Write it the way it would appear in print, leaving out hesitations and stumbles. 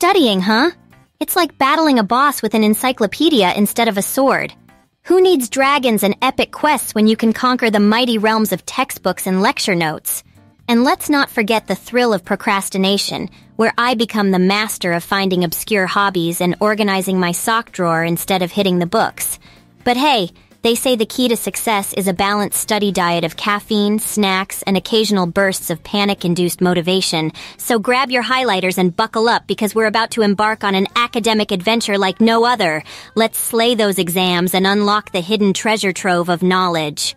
Studying, huh? It's like battling a boss with an encyclopedia instead of a sword. Who needs dragons and epic quests when you can conquer the mighty realms of textbooks and lecture notes? And let's not forget the thrill of procrastination, where I become the master of finding obscure hobbies and organizing my sock drawer instead of hitting the books. But hey, they say the key to success is a balanced study diet of caffeine, snacks, and occasional bursts of panic-induced motivation. So grab your highlighters and buckle up, because we're about to embark on an academic adventure like no other. Let's slay those exams and unlock the hidden treasure trove of knowledge.